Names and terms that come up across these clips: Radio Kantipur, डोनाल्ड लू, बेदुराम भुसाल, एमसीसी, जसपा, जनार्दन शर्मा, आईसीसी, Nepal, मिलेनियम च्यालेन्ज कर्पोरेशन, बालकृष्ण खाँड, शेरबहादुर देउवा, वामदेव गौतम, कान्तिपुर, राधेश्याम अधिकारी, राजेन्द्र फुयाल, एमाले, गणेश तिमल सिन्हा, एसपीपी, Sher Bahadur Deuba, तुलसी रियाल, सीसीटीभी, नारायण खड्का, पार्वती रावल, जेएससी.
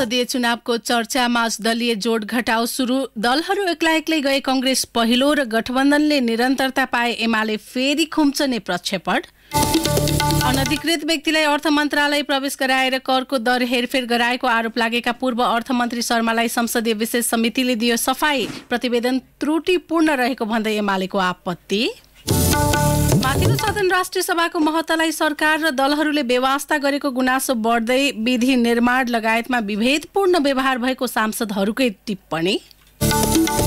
संसदीय चुनावको चर्चा, माझ दलीय जोड घटाउ सुरु। दलहरू एक्लै एक्लै गए कांग्रेस पहिलो र गठबन्धनले निरन्तरता पाए एमाले फेरि खुम्चने प्रक्षेपण। अनधिकृत व्यक्तिलाई अर्थ मन्त्रालय प्रवेश गराएर करको दर हेरफेर गराएको आरोप लागेका पूर्व अर्थमन्त्री शर्मालाई संसदीय विशेष समितिले दियो सफाई, प्रतिवेदन त्रुटिपूर्ण रहेको भन्दै एमालेको आपत्ति। माथिल्लो सदन राष्ट्रिय सभाको महत्त्वलाई सरकार र दलहरूले बेवास्ता गरेको गुनासो बढ्दै विधि निर्माण लगायतमा विभेदपूर्ण व्यवहार भएको सांसदहरूकै टिप्पणी।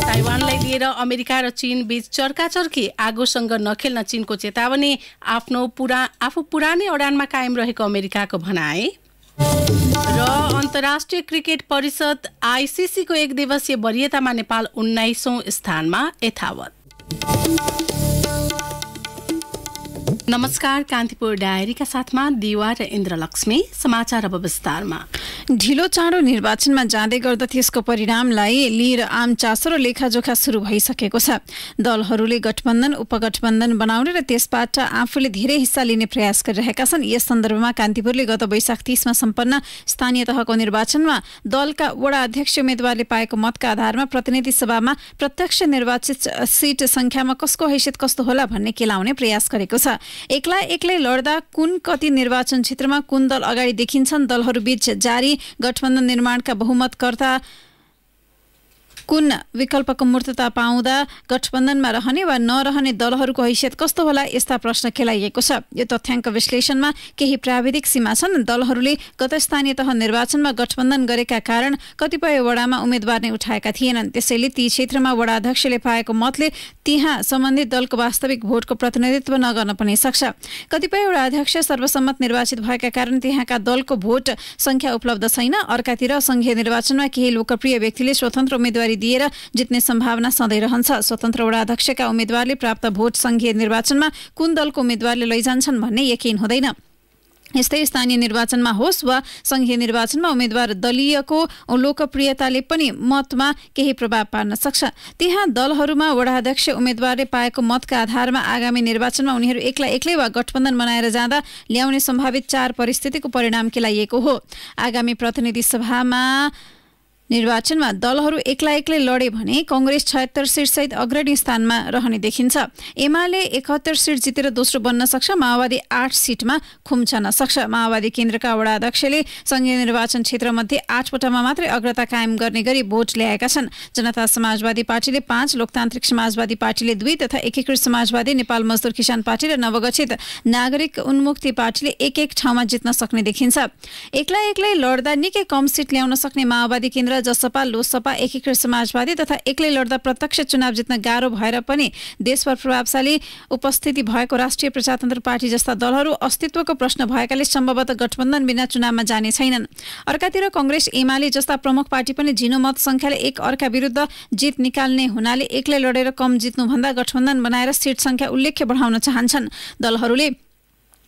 ताइवानलाई लिएर अमेरिका र चीन बीच चर्काचर्की, आगोसँग नखेल्न चीनको चेतावनी, आफू पुरानै अडानमा कायम रहेको अमेरिकाको भनाई। र अन्तर्राष्ट्रिय क्रिकेट परिषद आईसीसी को एक दिवसीय वरीयतामा नेपाल 19औं स्थानमा यथावत। नमस्कार, कान्तिपुर डायरीका साथमा दिवा र इन्द्रलक्ष्मी। समाचार अब विस्तारमा। ढिलो चाँडो निर्वाचनमा जाँदै गर्दा त्यसको परिणामलाई लिएर आम चासो र लेखाजोखा सुरु भइसकेको छ। दलहरूले गठबन्धन उपगठबन्धन बनाउने र त्यसबाट आफूले धेरै हिस्सा लिने प्रयास गरिरहेका छन्। यस सन्दर्भमा कान्तिपुरले गत वैशाख 30मा सम्पन्न स्थानीय तहको निर्वाचनमा दलका वडा अध्यक्ष उम्मेदवारले पाएको मतका आधारमा प्रतिनिधि सभामा प्रत्यक्ष निर्वाचित सिट संख्यामा कसको हैसियत कस्तो होला भन्ने केलाउने प्रयास गरेको छ। एक्लै एक्लै लड्दा कुन कति निर्वाचन क्षेत्रमा कुन दल अगाडि देखिन्छन्, दलहरूबीच जारी गठबन्धन निर्माणका बहुमतकर्ता कुन विकल्पको मूर्तता पाउँदा गठबन्धनमा रहने वा नरहने दलहरूको हैसियत कस्तो होला, यस्ता प्रश्न खेलाइएको छ। यो तथ्याङ्क विश्लेषणमा केही प्राविधिक सीमा छन्। दलहरूले गत स्थानीय तह निर्वाचनमा गठबन्धन गरेका कारण कतिपय वडामा उम्मेदवार नै उठाएका थिएनन्। त्यसैले ती क्षेत्रमा वडाध्यक्षले पाएको मतले त्यहाँ सम्बन्धित दलको वास्तविक भोटको प्रतिनिधित्व नगर्न पनि सक्छ। कतिपय वडाध्यक्ष सर्वसम्मत निर्वाचित भएका कारण त्यहाँका दलको भोट सङ्ख्या उपलब्ध छैन। अर्कातिर संघीय निर्वाचनमा केही लोकप्रिय व्यक्तिले स्वतन्त्र उम्मेदवारी दिएर जित्ने सम्भावना सधैँ रहन्छ। स्वतन्त्र वडाध्यक्षका उम्मेदवारले प्राप्त भोट संघीय निर्वाचनमा कुन दलको उम्मेदवारले लैजान्छन् भन्ने यकिन हुँदैन। यस्तै स्थानीय निर्वाचनमा होस् वा संघीय निर्वाचनमा उम्मेद्वार दलीयको लोकप्रियताले पनि मतमा केही प्रभाव पार्न सक्छ। त्यहाँ दलहरूमा वडाध्यक्ष उम्मेद्वारले पाएको मतका आधारमा आगामी निर्वाचनमा उनीहरू एक्लै एक्लै वा गठबन्धन बनाएर जाँदा ल्याउने सम्भावित चार परिस्थितिको परिणाम केलाइएको हो। आगामी प्रतिनिधि सभामा निर्वाचनमा दलहरू एक्लै एक्लै लडे भने कांग्रेस 76 सिटसहित अग्रणी स्थानमा रहने देखिन्छ। एमाले 71 सिट जितेर दोस्रो बन्न सक्छ। माओवादी 8 सिटमा खुम्चन सक्छ। माओवादी केन्द्रका वडाध्यक्षले संघीय निर्वाचन क्षेत्रमध्ये 8 वटामा मात्रै अग्रता कायम गर्ने गरी भोट ल्याएका छन्। जनता समाजवादी पार्टीले 5, लोकतान्त्रिक समाजवादी पार्टीले 2 तथा एकीकृत समाजवादी नेपाल मजदुर किसान पार्टी र नवगठित नागरिक उन्मुक्ति पार्टीले 1-1 ठाउँमा जित्न सक्ने देखिन्छ। एक्लै एक्लै लड्दा निकै कम सिट ल्याउन सक्ने माओवादी केन्द्र, जसपा, लोकसपा, एकीकृत समाजवादी तथा एक्लै लड्दा प्रत्यक्ष चुनाव जित्न गाह्रो भएर पनि देशभर प्रभावशाली उपस्थिति भएको राष्ट्रिय प्रजातन्त्र पार्टी जस्ता दलहरू अस्तित्वको प्रश्न भएकाले सम्भवतः गठबन्धन बिना चुनावमा जाने छैनन्। अर्कातिर कांग्रेस, एमाले जस्ता प्रमुख पार्टी पनि झिनो मत संख्याले एक अर्का विरुद्ध जित निकाल्ने हुनाले एक्लै लडेर कम जित्नुभन्दा गठबन्धन बनाएर सिट संख्या उल्लेख्य बढाउन चाहन्छन्। दलहरूले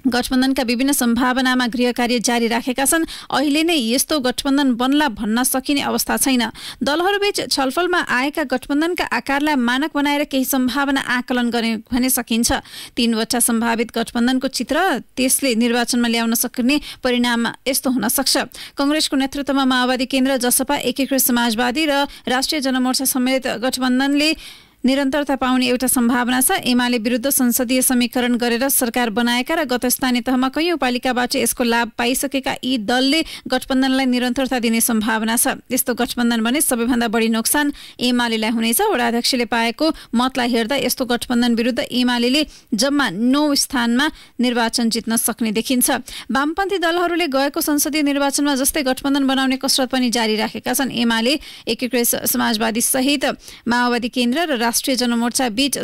गठबन्धनका विभिन्न सम्भावनामा गृहकार्य जारी राखेका छन्। अहिले नै यस्तो गठबन्धन बन्ला भन्न सकिने अवस्था छैन। दलहरूबीच छलफलमा आएका गठबन्धनका आकारलाई मानक बनाएर केही सम्भावना आकलन गर्ने भने सकिन्छ। 3 वटा सम्भावित गठबन्धनको चित्र त्यसले निर्वाचनमा ल्याउन सक्ने परिणाम यस्तो हुन सक्छ। कांग्रेसको नेतृत्वमा माओवादी केन्द्र, जसपा, एकीकृत समाजवादी र राष्ट्रिय जनमोर्चा समेत गठबन्धनले निरन्तरता पाउने एउटा सम्भावना छ। एमाले विरुद्ध संसदीय समीकरण गरेर सरकार बनाएका र गत स्थानीय तहमा कयौं पालिकाबाट यसको लाभ पाइसकेका यी दलले गठबन्धनलाई निरन्तरता दिने सम्भावना छ। यस्तो गठबन्धन भने सबैभन्दा बढी नोक्सान एमालेलाई हुनेछ। वडाध्यक्षले पाएको मतलाई हेर्दा यस्तो गठबन्धन विरुद्ध एमालेले जम्मा 9 स्थानमा निर्वाचन जित्न सक्ने देखिन्छ। वामपन्थी दलहरूले गएको संसदीय निर्वाचनमा जस्तै गठबन्धन बनाउने कसरत पनि जारी राखेका छन्। एमाले, एकीकृत समाजवादी सहित माओवादी केन्द्र र राष्ट्रिय जनमोर्चा बीच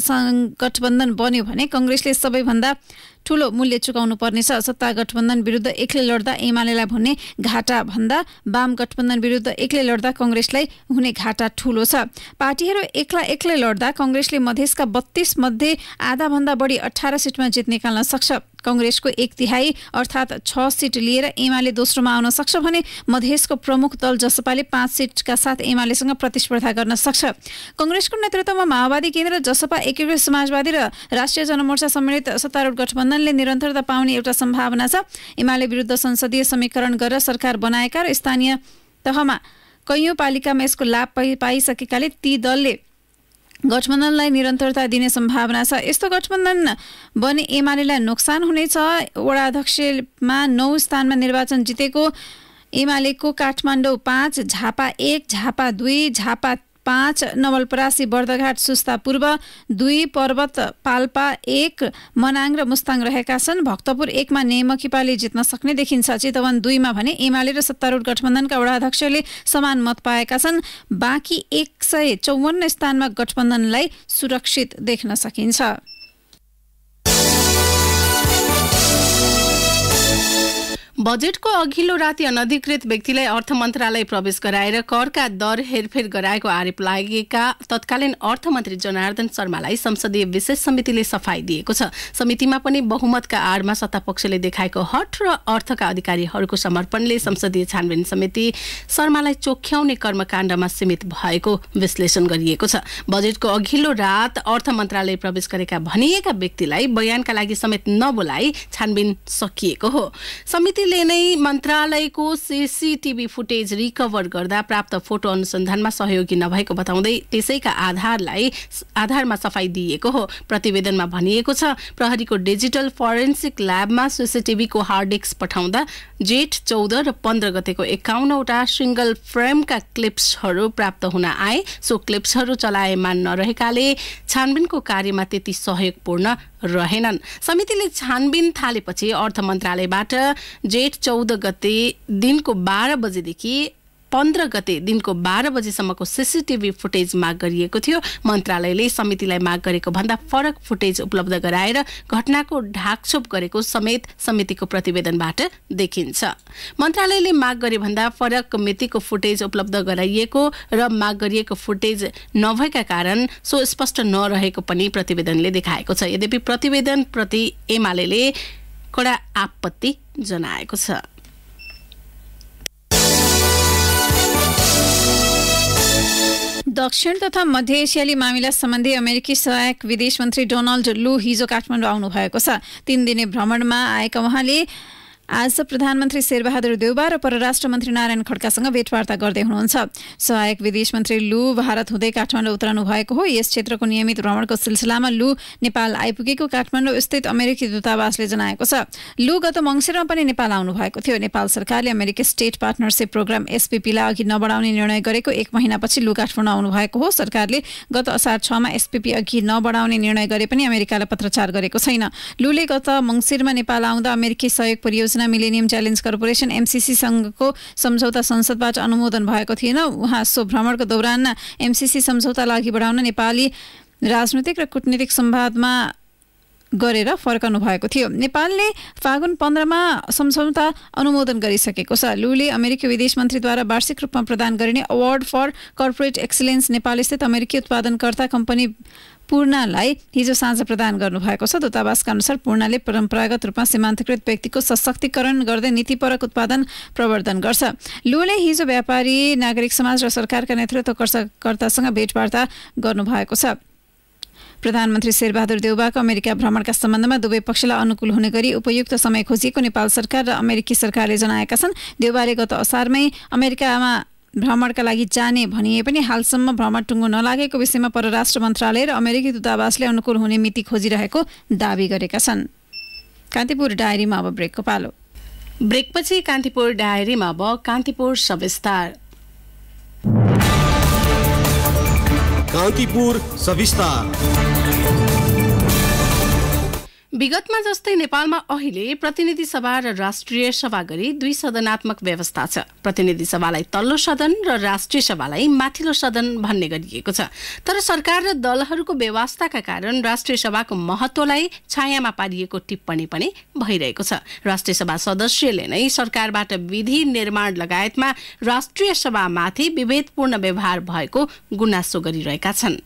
गठबन्धन बन्यो भने कांग्रेसले सबैभन्दा ठूलो मूल्य चुकाउनु पर्नेछ। सत्ता गठबन्धन विरुद्ध एक्लै लड्दा एमालेलाई भन्ने घाटा भन्दा वाम गठबन्धन विरुद्ध एक्लै लड्दा कांग्रेसलाई हुने घाटा ठूलो छ। पार्टीहरू एक्लै एक्लै लड्दा कांग्रेसले मधेसका 32 मध्ये आधाभन्दा बढी 18 सिटमा जित निकाल्न सक्छ। कांग्रेसको 1/3 अर्थात् 6 सिट लिएर एमाले दोस्रोमा आउन सक्छ भने मधेसको प्रमुख दल जसपाले 5 सिटका साथ एमालेसँग प्रतिस्पर्धा गर्न सक्छ। कांग्रेसको नेतृत्वमा माओवादी केन्द्र, जसपा, एकीकृत समाजवादी र राष्ट्रिय जनमोर्चा सम्मिलित सत्तारूढ गठबन्धनले निरन्तरता पाउने एउटा सम्भावना छ। एमाले विरुद्ध संसदीय समीकरण गरेर सरकार बनाएका र स्थानीय तहमा कैयौं पालिकामा यसको लाभ पाइसकेकाले ती दलले गठबन्धनलाई निरन्तरता दिने सम्भावना छ। यस्तो गठबन्धन बने एमालेलाई नोक्सान हुनेछ। वडा अध्यक्षमा 9 स्थानमा निर्वाचन जितेको एमालेको काठमाडौँ 5, झापा 1, झापा 2, झापा 5, नवलपरासी, बर्दघाट, सुस्ता पूर्व 2, पर्वत पाल्पा 1, मनाङ र मुस्ताङ रहेका छन्। भक्तपुर 1 मा नेमकीपाले जित्न सक्ने देखिन्छ। चितवन 2 मा भने एमाले र सत्तारूढ गठबन्धनका वडाध्यक्षले समान मत पाएका छन्। बाँकी 154 स्थानमा गठबन्धनलाई सुरक्षित देख्न सकिन्छ। बजेटको अघिल्लो राति अनधिकृत व्यक्तिलाई अर्थ मन्त्रालय प्रवेश गराएर करका दर हेरफेर गराएको आरोप लागेका तत्कालीन अर्थमन्त्री जनार्दन शर्मालाई संसदीय विशेष समितिले सफाई दिएको छ। समितिमा पनि बहुमतका आडमा सत्तापक्षले देखाएको हट र अर्थका अधिकारीहरूको समर्पणले संसदीय छानबिन समिति शर्मालाई चोख्याउने कर्मकाण्डमा सीमित भएको विश्लेषण गरिएको छ। बजेटको अघिल्लो रात अर्थ मन्त्रालय प्रवेश गरेका भनिएका व्यक्तिलाई बयानका लागि समेत नबोलाई छानबिन सकिएको हो। समिति मन्त्रालयको सीसीटीभी फुटेज रिकभर गर्दा प्राप्त फोटो अनुसन्धानमा सहयोगी नभएको बताउँदै त्यसैका आधारमा सफाई दिएको हो। प्रतिवेदनमा भनिएको छ, प्रहरीको डिजिटल फोरेन्सिक ल्याबमा सीसीटीभीको हार्ड डिस्क पठाउँदा जेठ 14 र 15 गतेको 51 वटा सिङ्गल फ्रेमका क्लिप्सहरू प्राप्त हुन आए। सो क्लिप्सहरू चलाएमा नरहेकाले छानबिनको कार्यमा त्यति सहयोगपूर्ण रहेनन्। समितिले छानबिन थालेपछि अर्थ मन्त्रालयबाट जेठ 14 गते दिनको 12 बजेदेखि 15 गते दिनको 12 बजेसम्मको सीसीटीभी फुटेज माग गरिएको थियो। मन्त्रालयले समितिलाई माग गरेको भन्दा फरक फुटेज उपलब्ध गराएर घटनाको ढाकछोप गरेको समेत समितिको प्रतिवेदनबाट देखिन्छ। मन्त्रालयले माग गरे भन्दा फरक मितिको फुटेज उपलब्ध गराइएको र माग गरिएको फुटेज नभएका कारण सो स्पष्ट नरहेको पनि प्रतिवेदनले देखाएको छ। यद्यपि प्रतिवेदन प्रति एमालेले कडा आपत्ति जनाएको छ। दक्षिण तथा मध्य एसियाली मामिला सम्बन्धी अमेरिकी सहायक विदेश मन्त्री डोनाल्ड लू हिजो काठमाडौँ आउनुभएको छ। 3 दिने भ्रमणमा आएका उहाँले आज प्रधानमन्त्री शेरबहादुर देउवा र परराष्ट्र मन्त्री नारायण खड्कासँग भेटवार्ता गर्दै हुनुहुन्छ। सहायक विदेश मन्त्री लू भारत हुँदै काठमाडौँ उत्रनु भएको हो। यस क्षेत्रको नियमित भ्रमणको सिलसिलामा लू नेपाल आइपुगेको काठमाडौँ स्थित अमेरिकी दूतावासले जनाएको छ। लू गत मङ्सिरमा पनि नेपाल आउनु भएको थियो। नेपाल सरकारले अमेरिकी स्टेट पार्टनरसिप प्रोग्राम एसपीपीलाई अघि नबढाउने निर्णय गरेको 1 महिनापछि लू काठमाडौँ आउनु भएको हो। सरकारले गत असार 6 मा एसपीपी अघि नबढाउने निर्णय गरे पनि अमेरिकालाई पत्रचार गरेको छैन। लूले गत मङ्सिरमा नेपाल आउँदा अमेरिकी सहयोग परियोजना मिलेनियम च्यालेन्ज कर्पोरेशन एमसीसी संघको सम्झौता संसदबाट अनुमोदन भएको थिएन। उहाँ सो भ्रमणको दौरान एमसीसी सम्झौतालाई अघि बढाउन नेपाली राजनीतिक र कूटनीतिक संवादमा गरेर फर्कनु भएको थियो। नेपालले फागुन 15 मा सम्झौता अनुमोदन गरिसकेको छ। लूले अमेरिकी विदेश मन्त्रीद्वारा वार्षिक रूपमा प्रदान गरिने अवार्ड फर कर्पोरेट एक्सिलेन्स नेपालस्थित अमेरिकी उत्पादनकर्ता कम्पनी पूर्णलाई हिजो साँझ प्रदान गर्नुभएको छ। दूतावासका अनुसार पूर्णले परम्परागत रूपमा सीमान्तकृत व्यक्तिको सशक्तिकरण गर्दै नीतिपरक उत्पादन प्रवर्धन गर्छ। लूले हिजो व्यापारी, नागरिक समाज र सरकारका नेतृत्वकर्तासँग भेटवार्ता गर्नुभएको छ। प्रधानमन्त्री शेरबहादुर देउवाको अमेरिका भ्रमणका सम्बन्धमा दुवै पक्षलाई अनुकूल हुने गरी उपयुक्त समय खोजिएको नेपाल सरकार र अमेरिकी सरकारले जनाएका छन्। देउवाले गत असारमै अमेरिकामा भ्रमणका लागि जाने भनिए पनि हालसम्म भ्रमण टुङ्गो नलागेको विषयमा परराष्ट्र मन्त्रालय र अमेरिकी दूतावासले अनुकूल हुने मिति खोजिरहेको दावी गरेका छन्। कान्तिपुर डायरीमा अब ब्रेकको पालो। ब्रेकपछि कान्तिपुर डायरीमा अब कान्तिपुर सविस्तार। कान्तिपुर सविस्तार। विगतमा जस्तै नेपालमा अहिले प्रतिनिधि सभा र राष्ट्रिय सभा गरी 2 सदनात्मक व्यवस्था छ। प्रतिनिधि सभालाई तल्लो सदन र राष्ट्रिय सभालाई माथिल्लो सदन भन्ने गरिएको छ। तर सरकार र दलहरूको व्यवस्थाका कारण राष्ट्रिय सभाको महत्त्वलाई छायामा पारिएको टिप्पणी पनि भइरहेको छ। राष्ट्रिय सभा सदस्यले नै सरकारबाट विधि निर्माण लगायतमा राष्ट्रिय सभामाथि विभेदपूर्ण व्यवहार भएको गुनासो गरिरहेका छन्।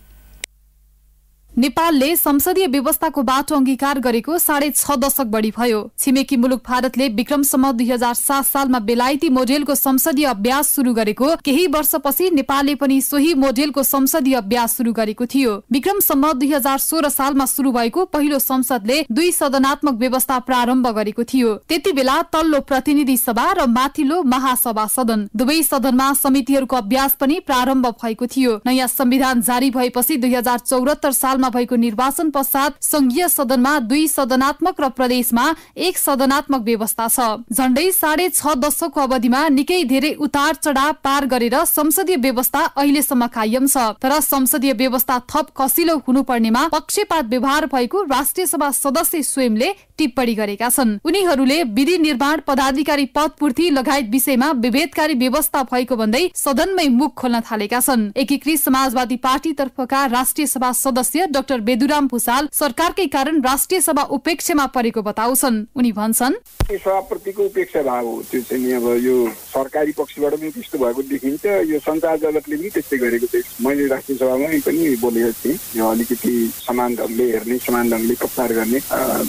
नेपालले संसदीय व्यवस्थाको बाटो अंगीकार गरेको 6.5 दशक बढी भयो। छिमेकी मुलुक भारतले विक्रमसम्म 2007 सालमा बेलायती मोडेलको संसदीय अभ्यास सुरु गरेको केही वर्षपछि नेपालले पनि सोही मोडेलको संसदीय अभ्यास सुरु गरेको थियो। विक्रमसम्म 2016 सालमा सुरु भएको पहिलो संसदले 2 सदनात्मक व्यवस्था प्रारम्भ गरेको थियो। त्यतिबेला तल्लो प्रतिनिधि सभा र माथिल्लो महासभा सदन दुवै सदनमा समितिहरूको अभ्यास पनि प्रारम्भ भएको थियो। नयाँ संविधान जारी भएपछि 2074 सालमा भएको निर्वाचन पश्चात संघीय सदनमा 2 सदनात्मक र प्रदेशमा 1 सदनात्मक व्यवस्था छ। झण्डै 6.5 दशकको अवधिमा निकै धेरै उतार चढाव पार गरेर संसदीय व्यवस्था अहिलेसम्म कायम छ। तर संसदीय व्यवस्था थप कसिलो हुनुपर्नेमा पक्षपात व्यवहार भएको राष्ट्रिय सभा सदस्य स्वयंले टिप्पणी गरेका छन्। उनीहरूले विधि निर्माण पदाधिकारी पदपूर्ति लगायत विषयमा विभेदकारी व्यवस्था भएको भन्दै सदनमै मुख खोल्न थालेका छन्। एकीकृत समाजवादी पार्टी तर्फका राष्ट्रिय सभा सदस्य डाक्टर बेदुराम भुसाल सरकारकै कारण राष्ट्रिय सभा उपेक्षामा परेको बताउँछन्। उनी भन्छन्, सभाप्रतिको उपेक्षा भाव हो, त्यो चाहिँ अब यो सरकारी पक्षबाट पनि त्यस्तो भएको देखिन्छ। यो सञ्चार जगतले पनि त्यस्तै गरेको छ। मैले राष्ट्रिय सभामै पनि बोलेको थिएँ। यो अलिकति समान ढङ्गले हेर्ने, समान ढङ्गले प्रचार गर्ने,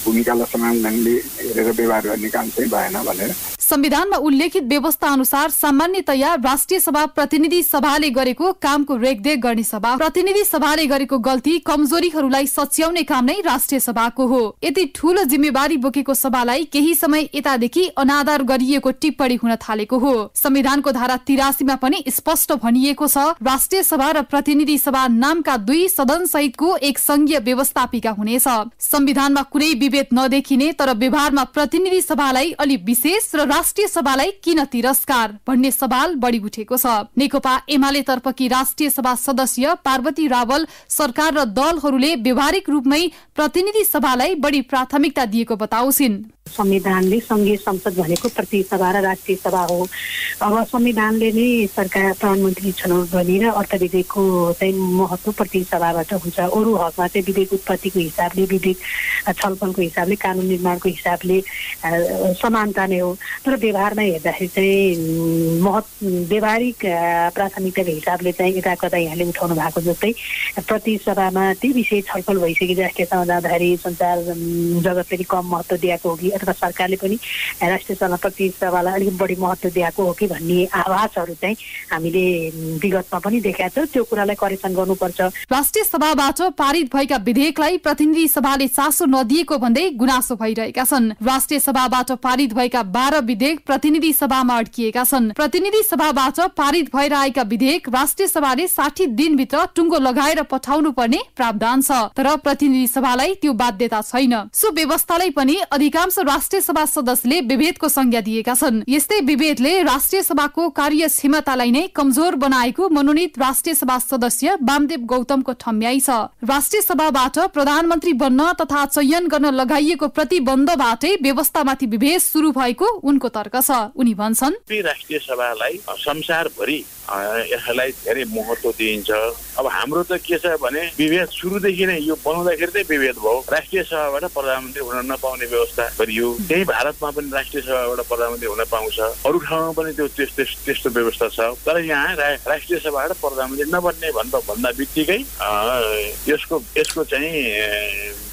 भूमिकालाई समान ढङ्गले हेरेर व्यवहार गर्ने काम चाहिँ भएन भनेर। संविधानमा उल्लेखित व्यवस्था अनुसार सामान्यतया राष्ट्रिय सभा प्रतिनिधि सभाले गरेको कामको रेखदेख गर्ने सभा। प्रतिनिधि सभाले गरेको गल्ती कमजोरीहरूलाई सच्याउने काम नै राष्ट्रिय सभाको हो। यति ठूलो जिम्मेवारी बोकेको सभालाई केही समय यतादेखि अनादर गरिएको टिप्पणी हुन थालेको हो। संविधानको धारा 83 मा पनि स्पष्ट भनिएको छ, राष्ट्रिय सभा र प्रतिनिधि सभा नामका 2 सदन सहितको एक संघीय व्यवस्थापिका हुनेछ। संविधानमा कुनै विभेद नदेखिने तर व्यवहारमा प्रतिनिधि सभालाई अलि विशेष र राष्ट्रिय सभालाई किन तिरस्कार भन्ने सवाल बढी उठेको छ। नेकपा एमाले तर्फकी राष्ट्रिय सभा सदस्य पार्वती रावल सरकार र दलहरूले व्यवहारिक रूपमै प्रतिनिधि सभालाई बढी प्राथमिकता दिएको बताउँछिन्। संविधानले संघीय संसद भनेको प्रतिनिधि सभा र राष्ट्रिय सभा हो। अब संविधानले नै सरकार प्रधानमन्त्री छनौट गरेर अर्थविधेयकको चाहिँ महत्त्व प्रतिनिधि सभाबाट हुन्छ। अरू हकमा चाहिँ विधेयक उत्पत्तिको हिसाबले, विधेयक छलफलको हिसाबले, कानुन निर्माणको हिसाबले समानता नै हो। तर व्यवहारमा हेर्दाखेरि चाहिँ व्यवहारिक प्राथमिकताको हिसाबले चाहिँ यता कता यहाँले उठाउनु भएको जस्तै प्रतिनिधि सभामा त्यही विषय छलफल भइसके राष्ट्रियसम्म जाँदाखेरि सञ्चार जगतले कम महत्त्व दिएको हो कि अथवा सरकारले पनि राष्ट्रिय सभा प्रतिनिधि सभालाई अलिकति बढी महत्त्व दिएको हो कि भन्ने आवाजहरू चाहिँ हामीले विगतमा पनि देखेका छौँ। त्यो कुरालाई करेक्सन गर्नुपर्छ। राष्ट्रिय सभाबाट पारित भएका विधेयकलाई प्रतिनिधि सभाले चासो नदिएको भन्दै गुनासो भइरहेका छन्। राष्ट्रिय सभाबाट पारित भएका 12 विधेयक प्रतिनिधि सभामा अड्किएका छन्। प्रतिनिधि सभाबाट पारित भएर आएका विधेयक राष्ट्रिय सभाले 60 दिनभित्र टुङ्गो लगाएर पठाउनु पर्ने प्रावधान छ। तर प्रतिनिधि सभालाई त्यो बाध्यता छैन। सो व्यवस्थालाई पनि अधिकांश राष्ट्रिय सभा सदस्यले विभेदको संज्ञा दिएका छन्। यस्तै विभेदले राष्ट्रिय सभाको कार्य क्षमतालाई नै कमजोर बनाएको मनोनीत राष्ट्रिय सभा सदस्य वामदेव गौतमको ठम्याइ छ। राष्ट्रिय सभाबाट प्रधानमन्त्री बन्न तथा चयन गर्न लगाइएको प्रतिबन्धबाटै व्यवस्थामाथि विभेद सुरु भएको उनको तर्क छ। उनी भन्छन्, राष्ट्रिय सभालाई संसारभरि यसलाई धेरै महत्त्व दिइन्छ। अब हाम्रो त के छ भने विभेद सुरुदेखि नै यो बनाउँदाखेरि चाहिँ विभेद भयो। राष्ट्रिय सभाबाट प्रधानमन्त्री हुन नपाउने व्यवस्था गरियो। त्यही भारतमा पनि राष्ट्रिय सभाबाट प्रधानमन्त्री हुन पाउँछ। अरू ठाउँमा पनि त्यो त्यस्तो व्यवस्था छ। तर यहाँ राष्ट्रिय सभाबाट प्रधानमन्त्री नबन्ने भन्दा बित्तिकै यसको चाहिँ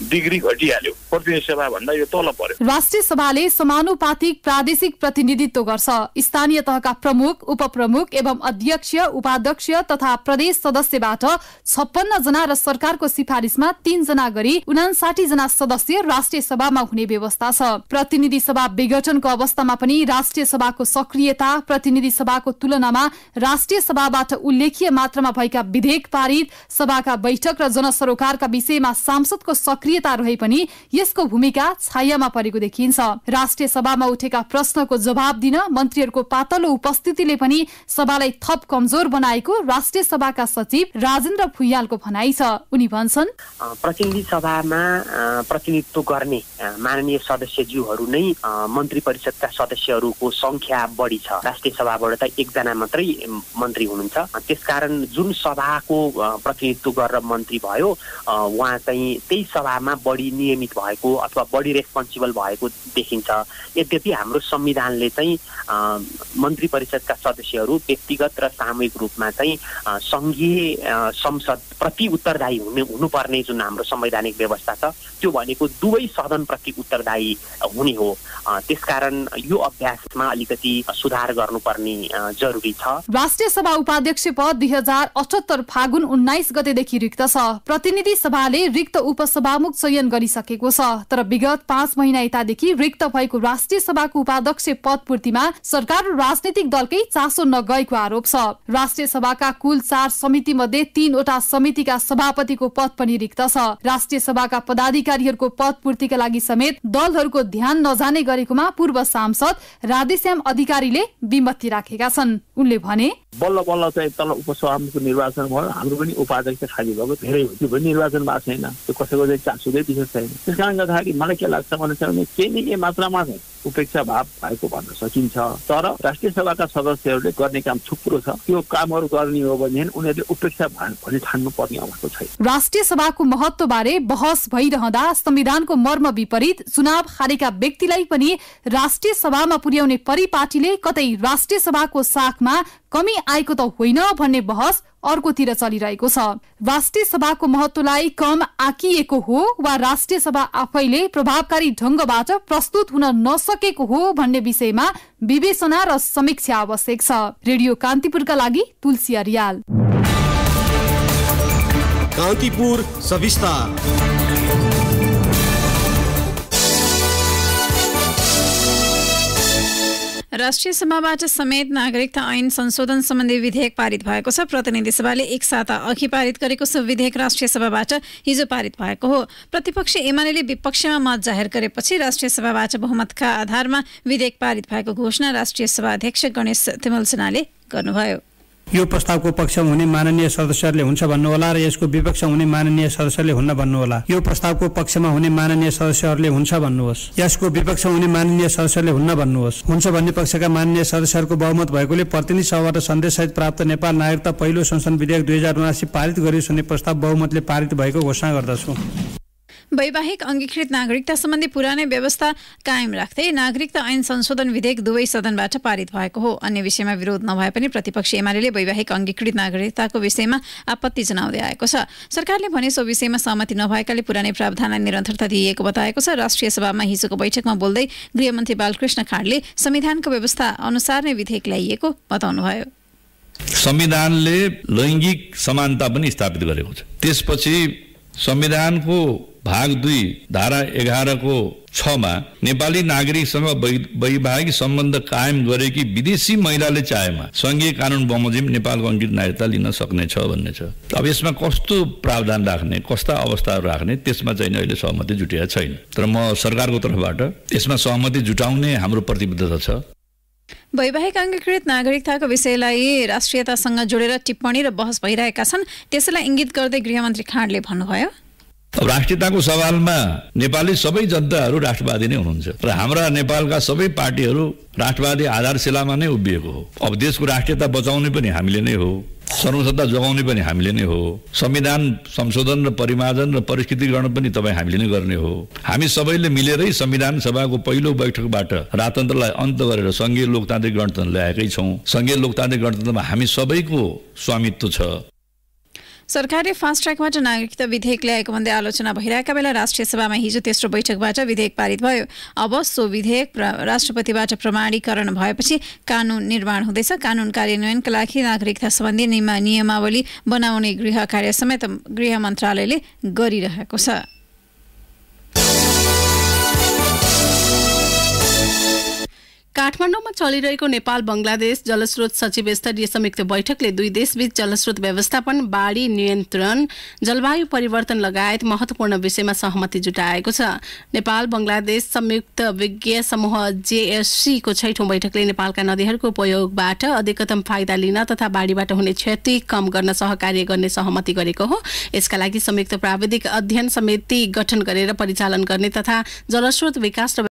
डिग्री घटिहाल्यो। प्रतिनिधि सभा भन्दा यो तल पर्यो। राष्ट्रिय सभाले समानुपातिक प्रादेशिक प्रतिनिधित्व गर्छ। स्थानीय तहका प्रमुख, उपप्रमुख एवं अध्यक्ष, उपाध्यक्ष तथा प्रदेश सदस्यबाट 56 जना र सरकारको सिफारिसमा 3 जना गरी 59 जना सदस्य राष्ट्रिय सभामा हुने व्यवस्था छ। प्रतिनिधि सभा विघटनको अवस्थामा पनि राष्ट्रिय सभाको सक्रियता प्रतिनिधि सभाको तुलनामा राष्ट्रिय सभाबाट उल्लेखीय मात्रामा भएका विधेयक पारित, सभाका बैठक र जनसरोकारका विषयमा सांसदको सक्रियता रहे पनि यसको भूमिका छायामा परेको देखिन्छ। राष्ट्रिय सभामा उठेका प्रश्नको जवाब दिन मन्त्रीहरूको पातलो उपस्थितिले पनि सभालाई थप कमजोर बनाएको राष्ट्रिय सभाका सचिव राजेन्द्र फुयालको भनाइ छ। उनी भन्छन्, प्रतिनिधि सभामा प्रतिनिधित्व गर्ने माननीय सदस्यज्यूहरू नै मन्त्री परिषदका सदस्यहरूको संख्या बढी छ। राष्ट्रिय सभाबाट त 1 जना मात्रै मन्त्री हुनुहुन्छ। त्यसकारण जुन सभाको प्रतिनिधित्व गरेर मन्त्री भयो उहाँ चाहिँ त्यही सभामा बढी नियमित भएको अथवा बढी रेस्पोन्सिबल भएको देखिन्छ। यद्यपि हाम्रो संविधानले चाहिँ मन्त्री परिषदका सदस्यहरू व्यक्तिगत र सामूहिक रूपमा चाहिँ संघीय संसद प्रति उत्तरदायी हुनुपर्ने जुन हाम्रो संवैधानिक व्यवस्था छ त्यो भनेको दुवै सदनप्रति उत्तरदायी हुने हो। त्यसकारण यो अभ्यासमा अलिकति सुधार गर्नुपर्ने जरुरी छ। राष्ट्रिय सभा उपाध्यक्ष पद 2078 फागुन 19 गतेदेखि रिक्त छ। प्रतिनिधि सभाले रिक्त उपसभामुख चयन गरिसकेको छ, तर विगत 5 महिना यतादेखि रिक्त भएको राष्ट्रिय सभाको उपाध्यक्ष पद पूर्तिमा सरकार र राजनीतिक दलकै चासो नगएको आरोप छ। राष्ट्रिय सभाका कुल 4 समिति मध्ये 3 वटा समितिका सभापतिको पद पनि रिक्त छ। राष्ट्रिय सभाका पदाधिकारीहरूको पद पूर्तिका लागि समेत दलहरूको ध्यान नजाने गरेकोमा पूर्व सांसद राधेश्याम अधिकारीले विमति राखेका छन्। उनले भने बल्ल चाहिँ तल उपसभामुखको निर्वाचन भयो, हाम्रो पनि उपाध्यक्ष खाली भएको धेरै हो, त्यो पनि निर्वाचन भएको छैन, त्यो कसैको चाहिँ चासो विशेष छैन। त्यस कारण गर्दाखेरि मलाई के लाग्छ भने केही न केही मात्रामा उपेक्षा भाव भएको भन्न सकिन्छ, तर राष्ट्रिय सभाका सदस्यहरूले गर्ने काम थुप्रो छ, त्यो कामहरू गर्ने हो भने उनीहरूले उपेक्षा भाव भनी ठान्नु पर्ने अवस्था छैन। राष्ट्रिय सभाको महत्व बारे बहस भइरहँदा संविधानको मर्म विपरीत चुनाव हारेका व्यक्तिलाई पनि राष्ट्रिय सभामा पुर्याउने परिपाटीले कतै राष्ट्रिय सभाको साखमा कमी आएको त होइन भन्ने बहस अर्कोतिर चलिरहेको छ। राष्ट्रिय सभाको महत्वलाई कम आकिएको हो वा राष्ट्रिय सभा आफैले प्रभावकारी ढंगबाट प्रस्तुत हुन नसकेको हो भन्ने विषयमा विवेचना र समीक्षा आवश्यक छ। रेडियो कान्तिपुरका लागि तुलसी रियाल। कान्तिपुर सविस्तार। राष्ट्रिय सभाबाट समेत नागरिकता ऐन संशोधन सम्बन्धी विधेयक पारित भएको छ। प्रतिनिधि सभाले एक साता अघि पारित गरेको सो विधेयक राष्ट्रिय सभाबाट हिजो पारित भएको हो। प्रतिपक्ष एमाले विपक्षमा मत जाहेर गरेपछि राष्ट्रिय सभाबाट बहुमतका आधारमा विधेयक पारित भएको घोषणा राष्ट्रिय सभा अध्यक्ष गणेश तिमल सिन्हाले गर्नुभयो। यो प्रस्तावको पक्षमा हुने माननीय सदस्यहरूले हुन्छ भन्नुहोला र यसको विपक्षमा हुने माननीय सदस्यहरूले हुन्न भन्नुहोला। यो प्रस्तावको पक्षमा हुने माननीय सदस्यहरूले हुन्छ भन्नुहोस्, यसको विपक्षमा हुने माननीय सदस्यहरूले हुन्न भन्नुहोस्। हुन्छ भन्ने पक्षका माननीय सदस्यहरूको बहुमत भएकोले प्रतिनिधि सभाबाट सन्देश सहित प्राप्त नेपाल नागरिकता पहिलो संशोधन विधेयक 2079 पारित गरिसुने प्रस्ताव बहुमतले पारित भएको घोषणा गर्दछु। वैवाहिक अङ्गीकृत नागरिकता सम्बन्धी पुरानै व्यवस्था कायम राख्दै नागरिकता ऐन संशोधन विधेयक दुवै सदनबाट पारित भएको हो। अन्य विषयमा विरोध नभए पनि प्रतिपक्ष एमाले वैवाहिक अङ्गीकृत नागरिकताको विषयमा आपत्ति जनाउँदै आएको छ। सरकारले भने सो विषयमा सहमति नभएकाले पुरानै प्रावधानलाई निरन्तरता दिइएको बताएको छ। राष्ट्रिय सभामा हिजोको बैठकमा बोल्दै गृहमन्त्री बालकृष्ण खाँडले संविधानको व्यवस्था अनुसार नै विधेयक ल्याइएको बताउनुभयो। संविधानले लैङ्गिक समानता पनि स्थापित गरेको छ। त्यसपछि संविधानको भाग 2 धारा 11 को 6 मा नेपाली नागरिकसँग वैवाहिक सम्बन्ध कायम गरेकी विदेशी महिलाले चाहेमा संघीय कानून बमोजिम नेपालको अङ्कित नागरिकता लिन सक्नेछ भन्ने छ। अब यसमा कस्तो प्रावधान राख्ने, कस्ता अवस्थाहरू राख्ने, त्यसमा चाहिँ अहिले सहमति जुटेको छैन, तर म सरकारको तर्फबाट यसमा सहमति जुटाउने हाम्रो प्रतिबद्धता छ। वैवाहिक अङ्गीकृत नागरिकताको विषयलाई राष्ट्रियतासँग जोडेर टिप्पणी र बहस भइरहेका छन्, त्यसैलाई इङ्गित गर्दै गृहमन्त्री खाँडले भन्नुभयो राष्ट्रियताको सवालमा नेपाली सबै जनताहरू राष्ट्रवादी नै हुनुहुन्छ र हाम्रा नेपालका सबै पार्टीहरू राष्ट्रवादी आधारशिलामा नै उभिएको हो। अब देशको राष्ट्रियता बचाउने पनि हामीले नै हो, सर्वसत्ता जगाउने पनि हामीले नै हो, संविधान संशोधन र परिमार्जन र परिष्कृतीकरण पनि तपाईँ हामीले नै गर्ने हो। हामी सबैले मिलेरै संविधान सभाको पहिलो बैठकबाट राजतन्त्रलाई अन्त गरेर संघीय लोकतान्त्रिक गणतन्त्र ल्याएकै छौँ। संघीय लोकतान्त्रिक गणतन्त्रमा हामी सबैको स्वामित्व छ। सरकारले फास्ट ट्र्याकबाट नागरिकता विधेयक ल्याएको भन्दै आलोचना भइरहेका बेला राष्ट्रिय सभामा हिजो तेस्रो बैठकबाट विधेयक पारित भयो। अब सो विधेयक राष्ट्रपतिबाट प्रमाणीकरण भएपछि कानून निर्माण हुँदैछ। कानून कार्यान्वयनका लागि नागरिकता सम्बन्धी नियमावली बनाउने गृह कार्य समेत गृह मन्त्रालयले गरिरहेको छ। काठमाडौँमा चलिरहेको नेपाल बंगलादेश जलस्रोत सचिव स्तरीय संयुक्त बैठकले दुई देशबीच जलस्रोत व्यवस्थापन, बाढ़ी नियन्त्रण, जलवायु परिवर्तन लगायत महत्वपूर्ण विषयमा सहमति जुटाएको छ। नेपाल बंगलादेश संयुक्त विज्ञ समूह जेएससी को 6ठौं बैठकले नेपालका नदीहरूको उपयोगबाट अधिकतम फाइदा लिन तथा बाढ़ीबाट हुने क्षति कम गर्न सहकार्य गर्ने सहमति गरेको हो। यसका लागि संयुक्त प्राविधिक अध्ययन समिति गठन गरेर परिचालन गर्ने तथा जलस्रोत विकास